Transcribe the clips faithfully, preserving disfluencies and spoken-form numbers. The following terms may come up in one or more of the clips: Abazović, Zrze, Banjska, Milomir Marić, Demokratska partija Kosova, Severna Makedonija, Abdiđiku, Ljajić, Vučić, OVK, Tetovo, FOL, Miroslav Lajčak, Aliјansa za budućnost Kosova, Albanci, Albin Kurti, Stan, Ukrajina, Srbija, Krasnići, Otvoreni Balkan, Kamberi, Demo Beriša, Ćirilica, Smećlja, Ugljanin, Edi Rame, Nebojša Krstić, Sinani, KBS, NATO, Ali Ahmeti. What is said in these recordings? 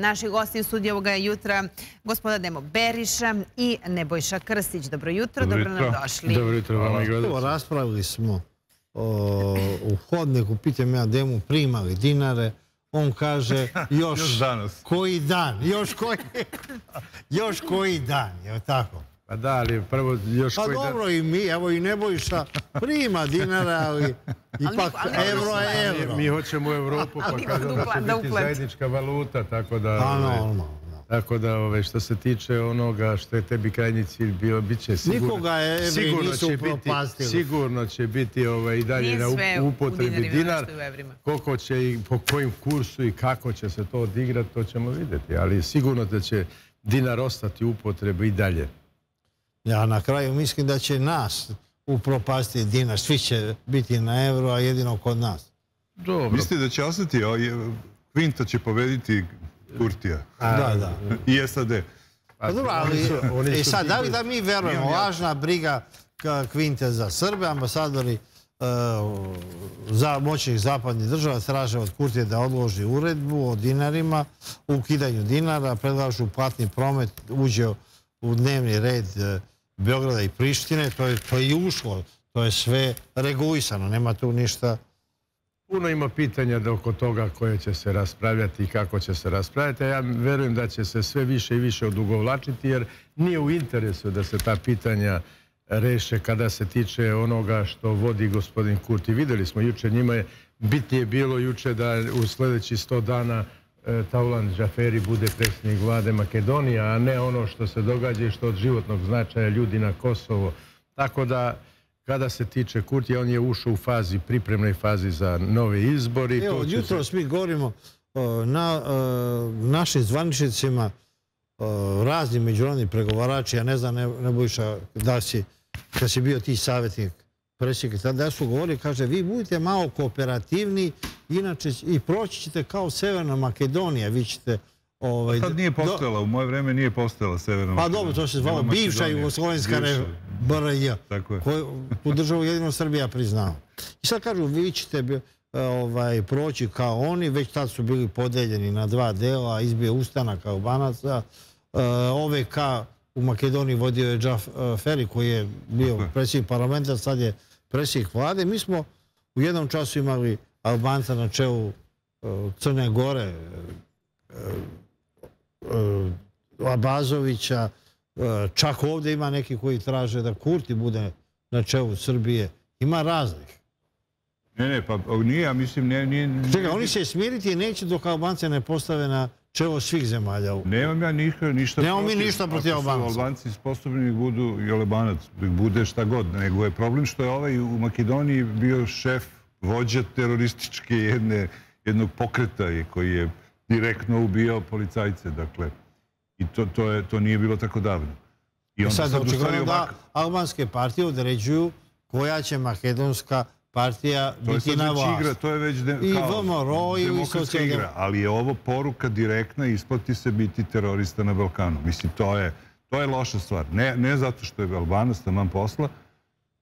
Naši gosti u studiju ovoga jutra, gospoda Demo Beriša i Nebojša Krstić. Dobro jutro, dobro nam došli. Dobro jutro, vam i gledajte. Raspravili smo u hodniku, pitam ja Demu, primali dinare, on kaže još koji dan, još koji dan, je li tako? Pa da, ali prvo još koji dan... Pa dobro i mi, evo i Nebojša, prima dinara, ali ipak evro je evro. Mi hoćemo u Evropu, pa kada da će biti zajednička valuta, tako da što se tiče onoga što je tebi krajnji cilj bio, bit će sigurno... Nikoga evri nisu propastili. Sigurno će biti i dalje na upotrebi dinar. Koliko će i po kojim kursu i kako će se to odigrati, to ćemo vidjeti. Ali sigurno da će dinar ostati u upotrebu i dalje. Ja na kraju mislim da će nas upropastiti dinar. Svi će biti na evro, a jedino kod nas. Mislite da će ostati, a Kvinta će pobediti Kurtija. Da, da. I S A D. I sad, da li da mi verujemo, važna briga Kvinte za Srbe, ambasadori moćnih zapadnih država traže od Kurtije da odloži uredbu o dinarima, o ukidanju dinara, predlažu platni promet, uđe u dnevni red Beograda i Prištine, to je i ušlo, to je sve regulisano, nema tu ništa. Puno ima pitanja oko toga koje će se raspravljati i kako će se raspravljati, a ja verujem da će se sve više i više odugovlačiti, jer nije u interesu da se ta pitanja reše kada se tiče onoga što vodi gospodin Kurti. Videli smo juče, njima je bitnije bilo juče da u sljedeći sto dana Tauland Džaferi bude predsjednik vlade Makedonija, a ne ono što se događa i što od životnog značaja ljudi na Kosovo. Tako da, kada se tiče Kurtija, on je ušao u fazi, pripremnoj fazi za nove izbori. Evo, jutros mi govorimo na našim zvaničnicima, razni međunarodni pregovarači, ja ne znam, Nebojša, da si, kad si bio ti savjetnik predsjednik, tada su govorili, kaže, vi budite malo kooperativni, inače i proći ćete kao Severna Makedonija, vi ćete... Tad nije postojala, u moje vreme nije postojala Severna Makedonija. Pa dobro, to se zvala Bivša Jugoslovenska B R J, koju državu jedino Srbija priznao. I sad kažu, vi ćete proći kao oni, već tad su bili podeljeni na dva dela, izbije ustanak Albanaca, O V K u Makedoniji vodio je Džaferi, koji je bio predsjednik parlamenta, sad je predsjednik vlade. Mi smo u jednom času imali Albanca na čelu Crne Gore, Abazovića, čak ovdje ima neki koji traže da Kurti bude na čelu Srbije. Ima raznih. Ne, ne, pa nije, ja mislim, nije... Čekaj, oni će smiriti i neće dok Albance ne postave na čelo svih zemalja. Nemam ja ništa... Nemam mi ništa protiv Albanca. Ako su Albanci sposobni, budu i Albanac, bude šta god. Nego je problem što je ovaj u Makedoniji bio šef, vođa terorističke jednog pokreta koji je direktno ubijao policajce, dakle. I to nije bilo tako davno. Sad, očigledno da albanske partije određuju koja će makedonska partija biti na vlast. To je već demokratska igra, ali je ovo poruka direktna, isplati se biti terorista na Balkanu. Mislim, to je loša stvar. Ne zato što je Albanac taman posla,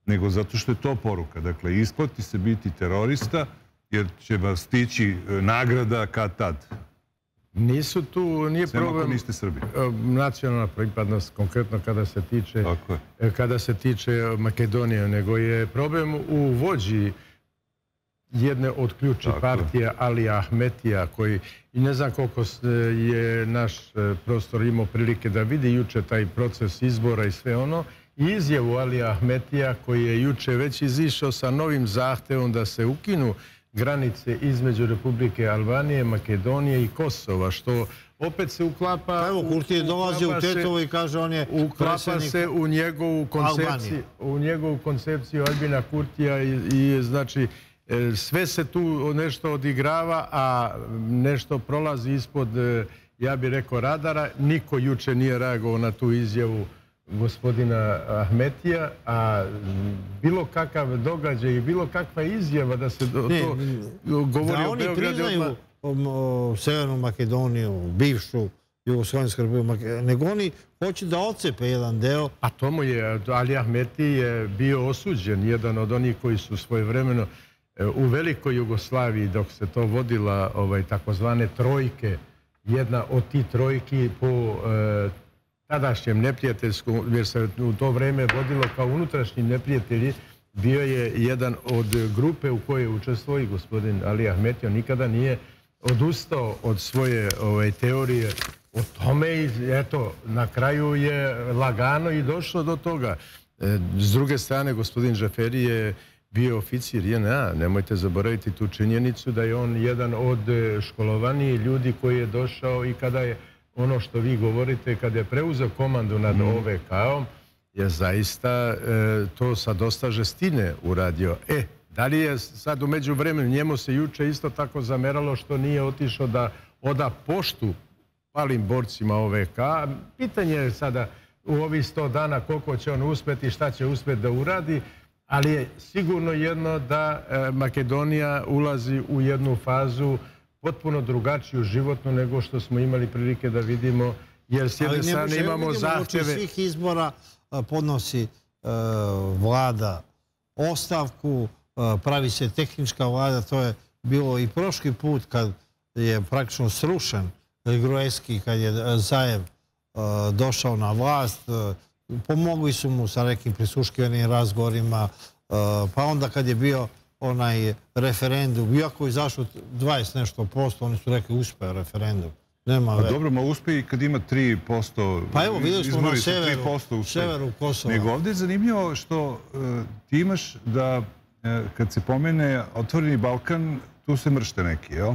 nego zato što je to poruka. Dakle, isplati se biti terorista, jer će vas stići nagrada kad tad. Nisu tu, nije problem nacionalna pripadnost, konkretno kada se tiče Makedonije, nego je problem u vođi jedne od ključnih partija, Ali Ahmetija, koji ne znam koliko je naš prostor imao prilike da vidi juče taj proces izbora i sve ono, i izjavu Alija Ahmetija koji je juče već izišao sa novim zahtevom da se ukinu granice između Republike Albanije, Makedonije i Kosova, što opet se uklapa... Evo, Kurti je dolazio u Tetovo i kaže on je predsjednik Albanije. U njegovu koncepciju Albina Kurtija i znači sve se tu nešto odigrava, a nešto prolazi ispod, ja bih rekao, radara. Niko juče nije reagovao na tu izjavu gospodina Ahmetija, a bilo kakav događaj i bilo kakva izjava da se to govori o Beogradu... Da oni priznaju Severnu Makedoniju, bivšu Jugoslovensku Republiku, nego oni hoće da otcepe jedan deo. A tomu je, Ali Ahmeti je bio osuđen, jedan od onih koji su svojevremeno u velikoj Jugoslaviji, dok se to vodila takozvane trojke, jedna od ti trojki po tadašnjem neprijateljskom, jer se u to vreme vodilo kao unutrašnji neprijatelji, bio je jedan od grupe u kojoj je učestvovao i gospodin Ali Ahmeti. On nikada nije odustao od svoje teorije o tome i eto, na kraju je lagano i došlo do toga. S druge strane, gospodin Džaferi je bio oficir J N A. Nemojte zaboraviti tu činjenicu da je on jedan od školovanijih ljudi koji je došao i kada je ono što vi govorite, kada je preuzeo komandu nad O V K-om, je zaista to sa dosta žestine uradio. E, da li je sad u međuvremenu, njemu se juče isto tako zameralo što nije otišao da oda poštu palim borcima O V K. Pitanje je sada u ovih sto dana koliko će on uspeti i šta će uspeti da uradi, ali je sigurno jedno da Makedonija ulazi u jednu fazu potpuno drugačiju životnu nego što smo imali prilike da vidimo, jer s jedne strane imamo zahtjeve. Ali ne možemo vidjeti svih izbora podnosi vlada ostavku, pravi se tehnička vlada, to je bilo i prošli put kad je praktično srušen Gruevski, kad je Zaev došao na vlast, pomogli su mu sa nekim prisuškivanim razgovorima, pa onda kad je bio onaj referendum, iako izašao dvadeset nešto posto, oni su rekli uspeo referendum. Nema već. Dobro, ma uspe i kad ima tri posto, pa evo, vidjeli smo na severu Kosova. Nego ovdje je zanimljivo što ti imaš da kad se pomene Otvoreni Balkan, tu se mršte neki, jel?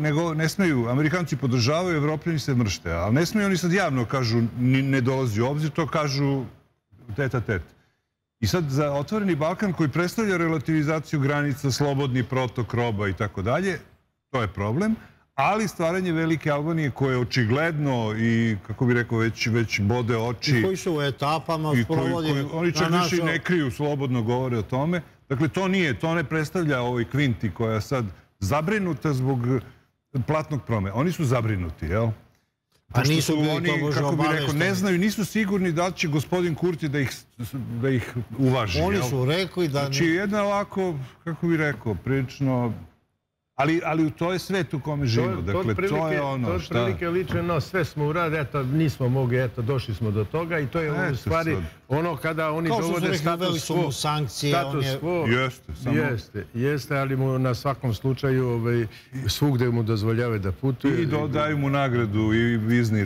Nego ne smiju, Amerikanci podržavaju, Evropljani se mršte, ali ne smiju oni sad javno kažu ne dolazi u obzir, to kažu teta teta. I sad za Otvoreni Balkan koji predstavlja relativizaciju granica, slobodni protok roba i tako dalje, to je problem, ali stvaranje Velike Albanije koje je očigledno i, kako bi rekao, već bode oči. I koji su u etapama sprovodi. Oni čak više i ne kriju, slobodno govore o tome. Dakle, to nije, to ne predstavlja ovoj Kvinti koja sad zabrinuta zbog platnog prometa. Oni su zabrinuti, jel? Pa nisu bili to bože obavešteni. Ne znaju, nisu sigurni da će gospodin Kurti da ih uvaži. Oni su rekli da... Znači, jedna ovako, kako bi rekao, prilično... Ali to je svet u kome živimo. Dakle, to je ono što... To je prilike ličeno, sve smo uradili, eto, nismo mogli, eto, došli smo do toga i to je u stvari ono kada oni dovode status quo. Status quo jeste, jeste, ali mu na svakom slučaju svugde mu dozvoljavaju da putuje. I dodaju mu nagradu i vizni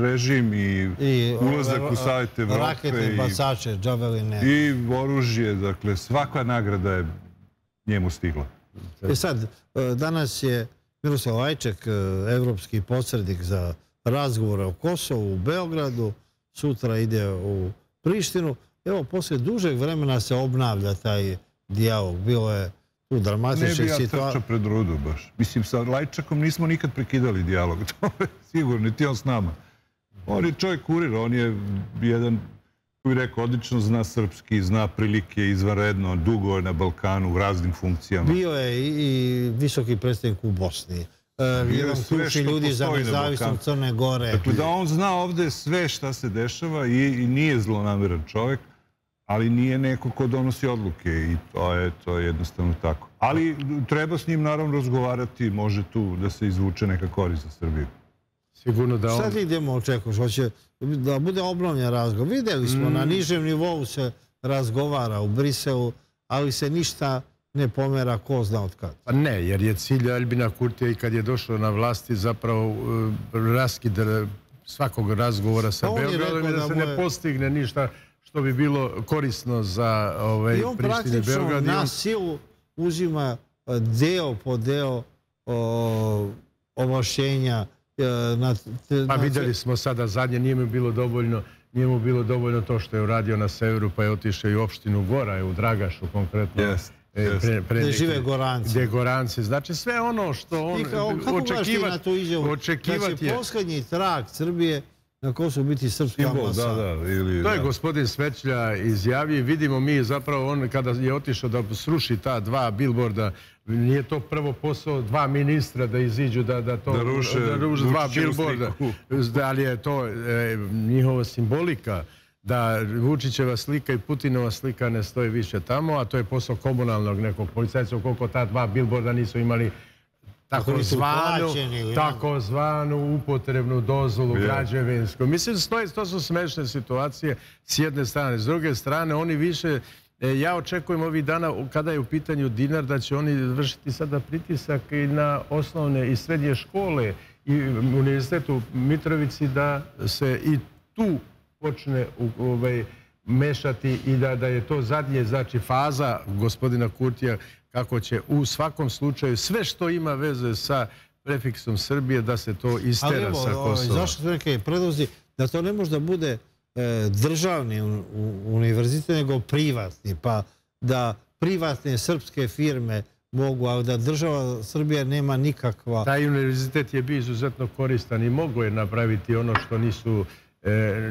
režim i ulazak u Savet Evrope. Raketne bacače, džaveline. I oružje, dakle, svaka nagrada je njemu stigla. E sad, danas je Miroslav Lajčak, evropski posrednik za razgovore o Kosovu u Beogradu, sutra ide u Prištinu. Evo, poslije dužeg vremena se obnavlja taj dijalog. Bilo je tu dramatičnih situacija. Ne bi ja trčao pred rudu baš. Mislim, sa Lajčakom nismo nikad prekidali dijalog. To je sigurno, ti on s nama. On je čovjek kurira, on je jedan... koji rekao, odlično zna srpski, zna prilike izvanredno, dugo je na Balkanu u raznim funkcijama. Bio je i visoki predstavnik u Bosni. Jedan ključni ljudi za nezavisnost Crne Gore. Dakle, da on zna ovdje sve šta se dešava i nije zlonameran čovjek, ali nije neko ko donosi odluke i to je jednostavno tako. Ali treba s njim naravno razgovarati, može tu da se izvuče neka korist za Srbiju. Šta ti idemo očekuš? Hoće da bude obnovljen razgovor. Videli smo, na nižem nivou se razgovara u Briselu, ali se ništa ne pomera ko zna od kada. Pa ne, jer je cilj Albina Kurtija i kad je došao na vlasti zapravo raskid svakog razgovora sa Beogradom i da se ne postigne ništa što bi bilo korisno za Prištini i Beograd. I on praktično na silu uzima deo po deo ovlašćenja. Pa vidjeli smo sada zadnje, nije mu bilo dovoljno nije mu bilo dovoljno to što je uradio na severu, pa je otišao i u opštinu Gora, u Dragašu konkretno, gdje žive Goranci. Znači sve ono što on očekivati je. Da će posljednji trag Srbije na Kosovu biti srpska ambasada. To je gospodin Smećlja izjavio. Vidimo mi zapravo on kada je otišao da sruši ta dva bilborda, nije to prvo posao dva ministra da iziđu da to ruše dva bilborda. Da li je to njihova simbolika da Vučićeva slika i Putinova slika ne stoje više tamo, a to je posao komunalnog nekog policajca, koliko ta dva bilborda nisu imali takozvanu upotrebnu dozvolu građevinsku. Mislim, to su smešne situacije s jedne strane. S druge strane, oni više... Ja očekujem ovih dana, kada je u pitanju dinar, da će oni vršiti sada pritisak i na osnovne i srednje škole i univerzitetu u Mitrovici, da se i tu počne mešati i da je to zadnje, znači, faza gospodina Kurtija, kako će u svakom slučaju sve što ima veze sa prefiksom Srbije, da se to istera sa Kosova. Ali evo, zašto su neke predlozi da to ne možda bude državni univerzitet, nego privatni, pa da privatne srpske firme mogu, a da država Srbija nema nikakva... Taj univerzitet je bio izuzetno koristan i mogo je napraviti ono što nisu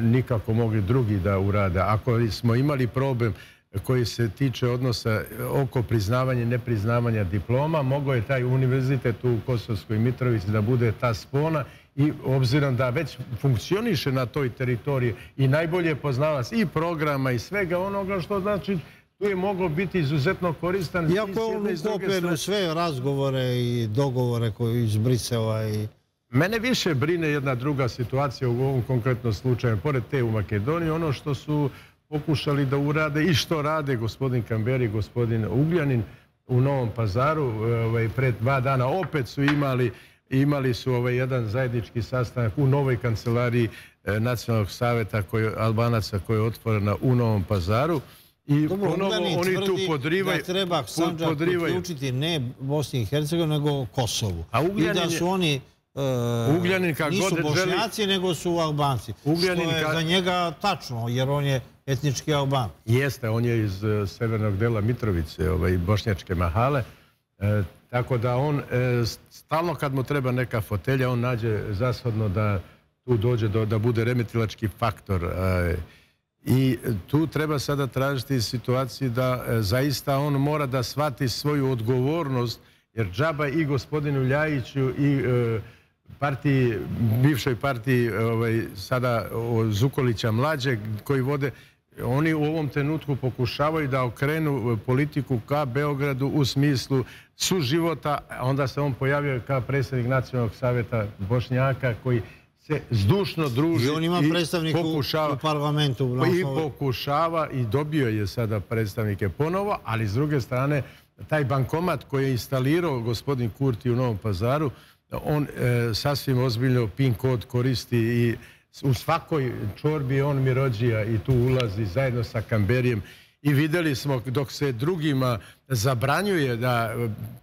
nikako mogli drugi da urade. Ako smo imali problem koji se tiče odnosa oko priznavanja i nepriznavanja diploma, mogo je taj univerzitet u Kosovskoj Mitrovici da bude ta spona, i obzirom da već funkcioniše na toj teritoriji i najbolje poznavac i programa i svega onoga, što znači tu je moglo biti izuzetno koristan. Iako on uklopljen u sve razgovore i dogovore koji iz Brisela i... Mene više brine jedna druga situacija u ovom konkretnom slučaju. Pored te u Makedoniji, ono što su pokušali da urade i što rade gospodin Kamberi i gospodin Ugljanin u Novom Pazaru, pred dva dana opet su imali Imali su ovaj jedan zajednički sastanak u novoj kancelariji Nacionalnog savjeta Albanaca, koja je otvorena u Novom Pazaru. I ponovo oni tu podrivaju... Da treba Sandžak uključiti ne Bosni i Hercegovini, nego Kosovu. I da su oni nisu Bošnjaci, nego su Albanci. Što je za njega tačno, jer on je etnički Alban. Jeste, on je iz severnog dela Mitrovice, bošnjačke mahale. Tako da on, stalno kad mu treba neka fotelja, on nađe zashodno da tu dođe, da bude remetilački faktor. I tu treba sada tražiti situaciju da zaista on mora da shvati svoju odgovornost, jer džaba i gospodinu Ljajiću i partiji, bivšoj partiji sada Zukorlića mlađeg, koji vode... Oni u ovom trenutku pokušavaju da okrenu politiku ka Beogradu u smislu suživota, onda se on pojavio kao predsjednik Nacionalnog savjeta Bošnjaka, koji se zdušno druži i pokušava. I on ima predstavnika u parlamentu. I pokušava i dobio je sada predstavnike ponovo, ali s druge strane taj bankomat koji je instalirao gospodin Kurti u Novom Pazaru, on sasvim ozbiljno PIN kod koristi i u svakoj čorbi on mirođija i tu ulazi zajedno sa Kamberijem. I videli smo, dok se drugima zabranjuje da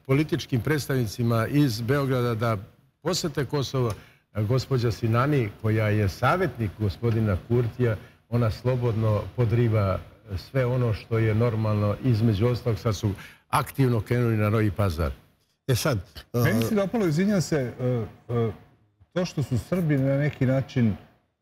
političkim predstavnicima iz Beograda da posete Kosovo, gospođa Sinani, koja je savjetnik gospodina Kurtija, ona slobodno podriva sve ono što je normalno. Između ostalog, sad su aktivno krenuli na Novi Pazar. E sad... Meni se dopalo, izvinjam se, to što su Srbi na neki način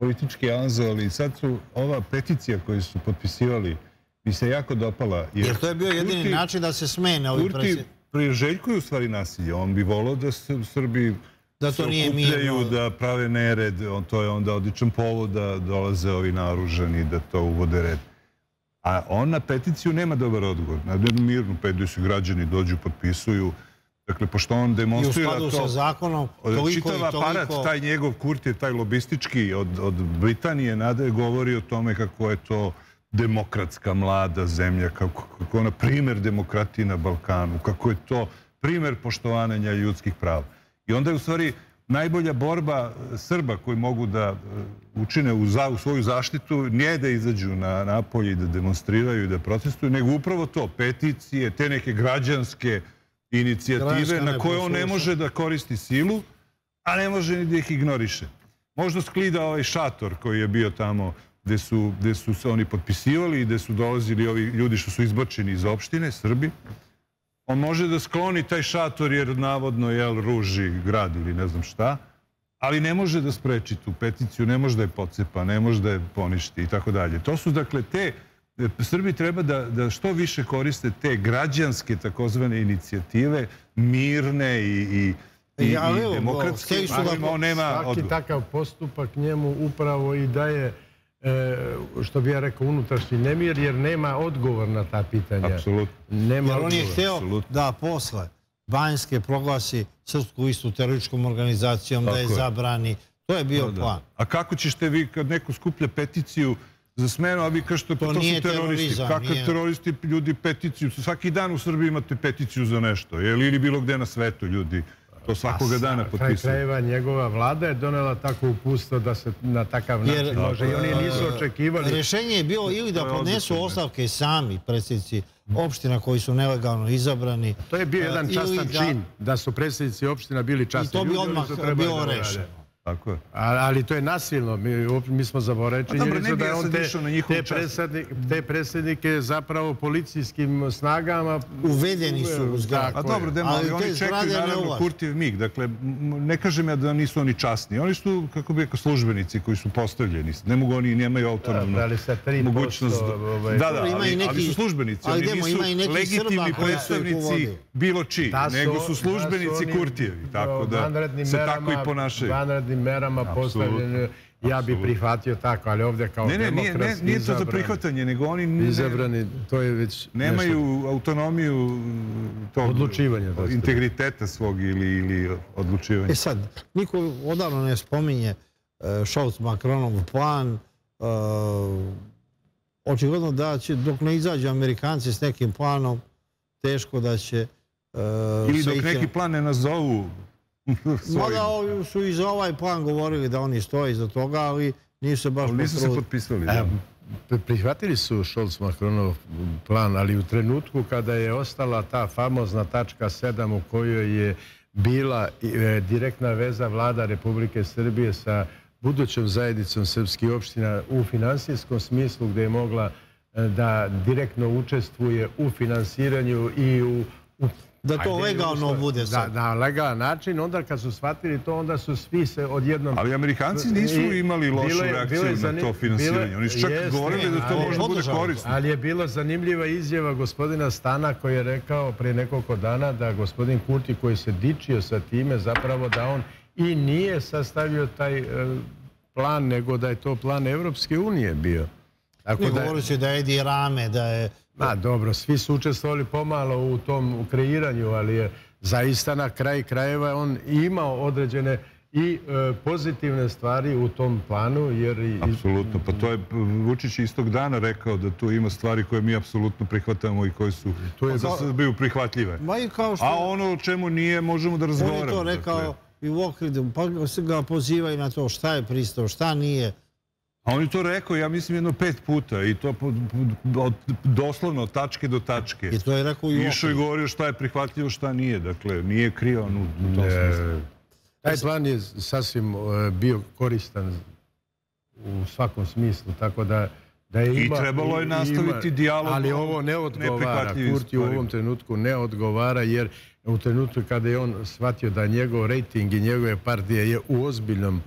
politički anzovali, sad su ova peticija koju su potpisivali mi se jako dopala. Jer, jer to je bio jedini Kurti, način da se smene ovi predsjednici. Kurti priželjkuju u stvari nasilje. On bi volao da se Srbi da to nije okupljaju, da prave nered. On, to je onda odličan povod da dolaze ovi naoružani, da to uvode red. A on na peticiju nema dobar odgovor. Na jednu mirnu peticiju građani dođu, potpisuju. Dakle, pošto on demonstrira to... I u skladu sa zakonom, toliko i toliko... Čitav aparat, taj njegov Kurti, taj lobistički od Britanije nade, govori o tome kako je to demokratska mlada zemlja, kako je ona primer demokratije na Balkanu, kako je to primer poštovanja ljudskih prava. I onda je u stvari najbolja borba Srba koji mogu da učine u svoju zaštitu nije da izađu na napolje i da demonstriraju i da protestuju, nego upravo to, peticije, te neke građanske inicijative na koje on ne može da koristi silu, a ne može ni da ih ignoriše. Možda sklida ovaj šator koji je bio tamo gde su se oni potpisivali i gde su dolazili ovi ljudi što su izbačeni iz opštine, Srbi. On može da skloni taj šator jer navodno je ruži grad ili ne znam šta, ali ne može da spreči tu peticiju, ne može da je pocepa, ne može da je poništi i tako dalje. To su dakle te... Srbi treba da što više koriste te građanske takozvane inicijative, mirne i demokratske. Svaki takav postupak njemu upravo i daje, što bi ja rekao, unutrašnji nemir, jer nema odgovor na ta pitanja. Apsolutno. Jer on je hteo da posle Banjske proglasi Srpsku istu terorističkom organizacijom, da je zabrani. To je bio plan. A kako ćete vi kad neko skuplja peticiju za smenu, a vi kažete pa to su teroristi. Kako teroristi, ljudi peticiju, svaki dan u Srbiji imate peticiju za nešto, ili bilo gde na svetu ljudi. To svakoga dana potpisuje. Kraj krajeva njegova vlada je donela tako upustvo da se na takav način može. I oni nisu očekivali. Rješenje je bilo ili da podnesu ostavke sami predsjednici opština koji su nelegalno izabrani. To je bio jedan častan čin, da su predsjednici opština bili časni ljudi. I to bi odmah bilo rešeno. Ali to je nasilno. Mi smo zaboravili da je on te predsjednike zapravo policijskim snagama uvedeni su u zgrade. A dobro, ali oni čekaju naravno Kurtijev mig. Dakle, ne kažem ja da nisu oni časni. Oni su, kako bi rekao, službenici koji su postavljeni. Ne mogu oni, nemaju autonomnu mogućnost. Da, da, ali su službenici. Oni nisu legitimni predstavnici bilo čiji, nego su službenici Kurtijevi. Tako da se tako i ponašaju. merama postavljene, ja bi prihvatio tako, ali ovdje kao demokratski izabrani. Ne, nije to za prihvatanje, nego oni izabrani, to je već nemaju autonomiju odlučivanja, integriteta svog ili odlučivanja. E sad, niko odavno ne spominje Scholz-Makronov plan. Očigledno da će, dok ne izađu Amerikanci s nekim planom, teško da će... Ili dok neki plan ne nazovu. Mada su i za ovaj plan govorili da oni stoje iza toga, ali nisu se baš potrudili. Nisu se potpisali. Prihvatili su Scholz-Makronov plan, ali u trenutku kada je ostala ta famozna tačka sedam u kojoj je bila direktna veza vlada Republike Srbije sa budućom zajednicom srpskih opština u finansijskom smislu, gde je mogla da direktno učestvuje u finansiranju i u da to legalno bude sad. Na legalan način, onda kad su shvatili to, onda su svi se odjednom... Ali Amerikanci nisu imali lošu reakciju na to finansiranje. Oni su čak govorili da to možda bude korisno. Ali je bila zanimljiva izjava gospodina Stana koji je rekao pre nekoliko dana da gospodin Kurti koji se dičio sa time zapravo da on i nije sastavio taj plan, nego da je to plan Evropske unije bio. Govorili su da je Edi Rame, da je... Ma, dobro, svi su učestvovali pomalo u tom kreiranju, ali je zaista na kraj krajeva on imao određene i pozitivne stvari u tom planu, jer... Apsolutno, pa to je Vučić istog dana rekao da tu ima stvari koje mi apsolutno prihvatamo i koje su za Srbiju prihvatljive. A ono o čemu nije, možemo da razgovaramo. On je to rekao i u Ohridu, pa se ga pozivaju na to šta je pristao, šta nije. A on je to rekao, ja mislim, jedno pet puta i to doslovno od tačke do tačke. I to je rekao i ovo. Išao je govorio šta je prihvatljivo, šta nije. Dakle, nije krio on u tom smislu. Taj plan je sasvim bio koristan u svakom smislu, tako da... I trebalo je nastaviti dijalog. Ali ovo ne odgovara, Kurti u ovom trenutku ne odgovara, jer u trenutku kada je on shvatio da njegov rejting i njegove partije je u ozbiljnom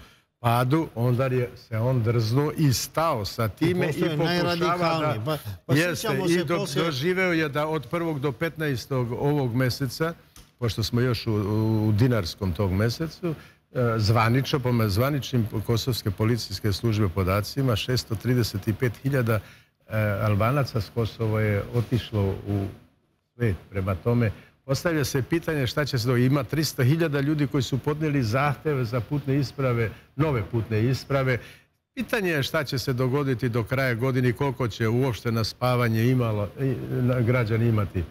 padu, onda je se on drznuo i stao sa time i pokušava da... Jeste, i doživeo je da od prvog do petnaestog ovog meseca, pošto smo još u dinarskom tog mesecu, zvanično, po zvaničnim kosovske policijske službe podacima, šesto trideset pet hiljada Albanaca s Kosova je otišlo u svet. Prema tome, postavlja se pitanje šta će se doći. Ima tristo hiljada ljudi koji su podnijeli zahteve za putne isprave, nove putne isprave. Pitanje je šta će se dogoditi do kraja godine i koliko će uopšte na spavanje građani imati.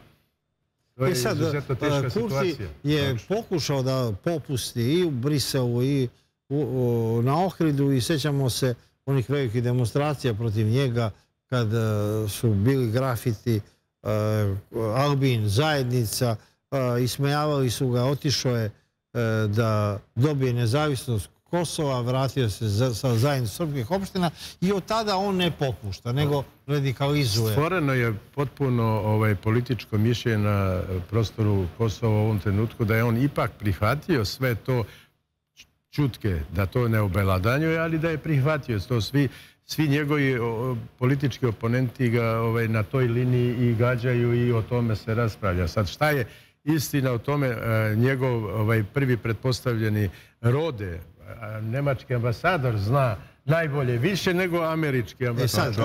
To je izuzetno teška situacija. Kurti je pokušao da popusti i u Briselu i na Ohridu i sećamo se onih velikih demonstracija protiv njega kad su bili grafiti Albin, zajednica, ismejavali su ga, otišao je da dobije nezavisnost Kosova, vratio se sa zajednicom srpskih opština i od tada on ne popušta, nego radikalizuje. Stvoreno je potpuno političko mišljenje na prostoru Kosova u ovom trenutku da je on ipak prihvatio sve to čutke, da to ne obeladanjuje, ali da je prihvatio to svi. Svi njegovi politički oponenti ga na toj liniji i gađaju i o tome se raspravlja. Sad, šta je istina o tome? Njegov prvi pretpostavljeni rode, nemački ambasador, zna najbolje, više nego američki. E sad,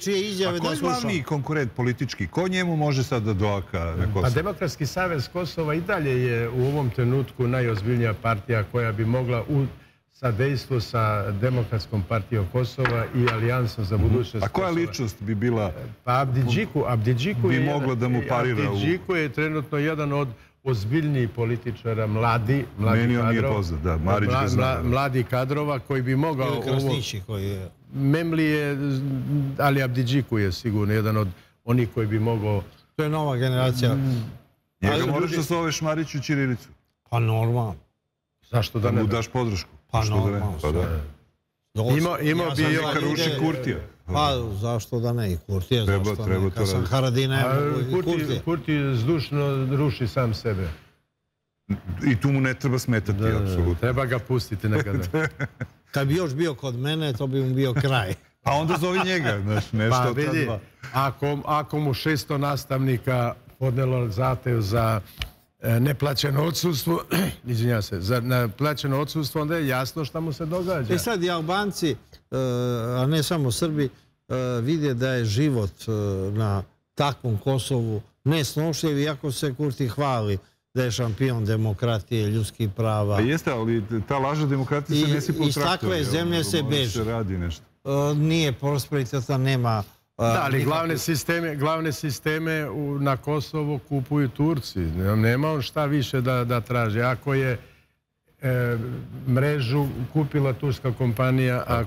čije izjave da slušamo? A koji glavni konkurent politički? Ko njemu može sad da doaka na Kosovo? A Demokratski savjez Kosova i dalje je u ovom trenutku najozbiljnija partija koja bi mogla u sadejstvu sa Demokratskom partijom Kosova i Alijansom za budućnost Kosova. A koja ličnost bi bila? Pa Abdiđiku. Abdiđiku je trenutno jedan od ozbiljniji političara, mladi mladi kadrova koji bi mogao... Ili Krasnići koji je... Memli je, ali Abdiđiku je sigurno jedan od onih koji bi mogao... To je nova generacija. Njega moraš da zoveš Mariću i Ćirilicu. Pa normalno. Zašto da ne? Da mu daš podršku. Pa normalno. Imao bi neka ruši Kurtija. Pa zašto da ne i Kurtija, zašto ne, kad sam Haradina i Kurtija. Kurti zdušno ruši sam sebe. I tu mu ne treba smetati, apsolutno. Treba ga pustiti nekada. Kad bi još bio kod mene, to bi mu bio kraj. Pa onda zove njega, znaš, nešto od ta dva. Ako mu šesto nastavnika podnelo zahtev za neplaćeno odsustvo, izvinjam se, za neplaćeno odsustvo, onda je jasno šta mu se događa. I sad i Albanci, a ne samo Srbi, vide da je život na takvom Kosovu nesnošljiv, iako se Kurti hvali da je šampion demokratije, ljudskih prava. Jeste, ali ta laža demokratija se ne sipa u traktor. Iz takve zemlje se beži. Nije prosperiteta, nema... Da, ali glavne sisteme na Kosovu kupuju Turci. Nema on šta više da traže. Ako je mrežu kupila turska kompanija,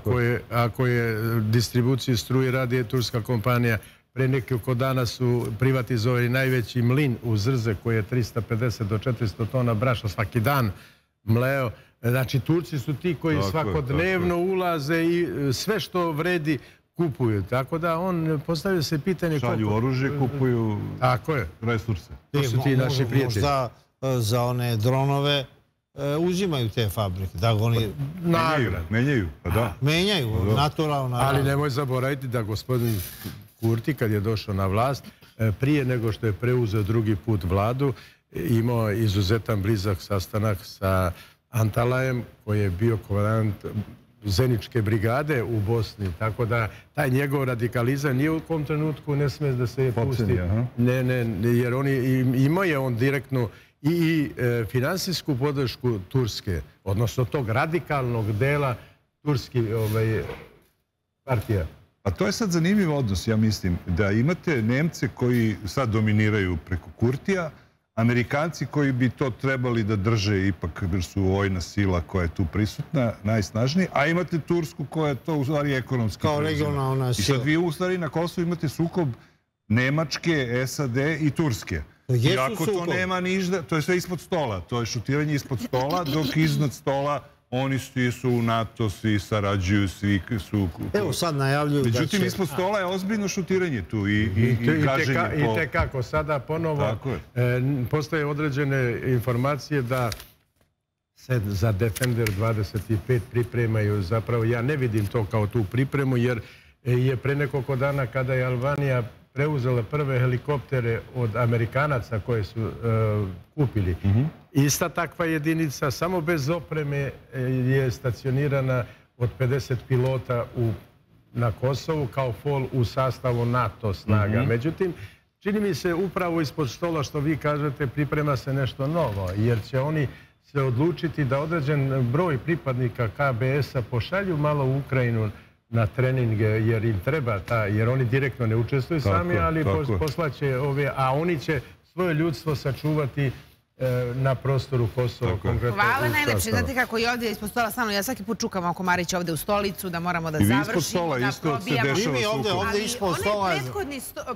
ako je distribuciju struje radi je turska kompanija. Pre nekoliko dana su privatizovali najveći mlin u Zrze koji je tristo pedeset do četiristo tona brašna svaki dan mleo. Znači, Turci su ti koji svakodnevno ulaze i sve što vredi kupuju, tako da on postavio se pitanje... Šalju oružje, kupuju resurse. To su ti naši prijatelji. Možda za one dronove uzimaju te fabrike, da oni... Menjaju, pa da. Menjaju, naturalno. Ali nemoj zaboraviti da gospodin Kurti, kad je došao na vlast, prije nego što je preuzeo drugi put vladu, imao izuzetan blizak sastanak sa Antalajem, koji je bio komandant Zeničke brigade u Bosni, tako da taj njegov radikalizam nije u kom trenutku ne smije da se je pusti. Ne, ne, jer imao je on direktno i finansijsku podršku Turske, odnosno tog radikalnog dela turskih partija. A to je sad zanimljiv odnos, ja mislim, da imate Nemce koji sad dominiraju preko Kurtija, Amerikanci koji bi to trebali da drže ipak, jer su vojna sila koja je tu prisutna, najsnažniji, a imate Tursku koja je to u stvari ekonomski. Kao regionalna sila. I sad vi u stvari na Kosovu imate sukob Nemačke, S A D i Turske. I ako to nema ništa, to je sve ispod stola. To je šutiranje ispod stola, dok iznad stola oni svi su u NATO, svi sarađuju, svi su... Evo sad najavljuju da će... Međutim, ispod stola je ozbiljno šutiranje tu i gaženje po... I tekako, sada ponovo postoje određene informacije da se za Defender dvadeset pet pripremaju. Zapravo, ja ne vidim to kao tu pripremu, jer je pre nekoliko dana kada je Albanija preuzela prve helikoptere od Amerikanaca koje su kupili. Ista takva jedinica, samo bez opreme, je stacionirana od pedeset pilota na Kosovu kao F O L u sastavu NATO snaga. Međutim, čini mi se upravo ispod stola što vi kažete, priprema se nešto novo, jer će oni se odlučiti da određen broj pripadnika K B S-a pošalju malo u Ukrajinu na treninge, jer im treba ta, jer oni direktno ne učestvuju sami, ali poslaće ove, a oni će svoje ljudstvo sačuvati na prostoru Kosova. Hvala najlepše. Znate kako je ovdje ispod stola stano, ja svaki put čukam oko Marića ovdje u stolicu da moramo da završimo, da probijamo. I mi ovdje, ovdje ispod stola. Ali onaj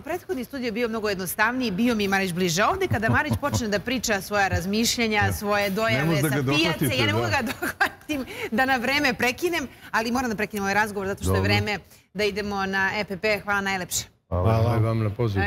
prethodni studio je bio mnogo jednostavniji, bio mi Marić bliže. Ovdje kada Marić počne da priča svoja razmišljenja, svoje dojave sa pijace, ja ne mogu ga dohvatim da na vreme prekinem, ali moram da prekinem ovaj razgovor zato što je vreme da idemo na E P P. Hvala najlepše. Hvala vam na pozivu.